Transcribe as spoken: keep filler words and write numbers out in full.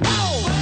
now. Oh!